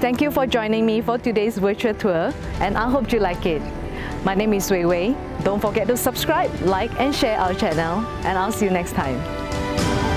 Thank you for joining me for today's virtual tour, and I hope you like it. My name is Weiwei. Don't forget to subscribe, like and share our channel, and I'll see you next time.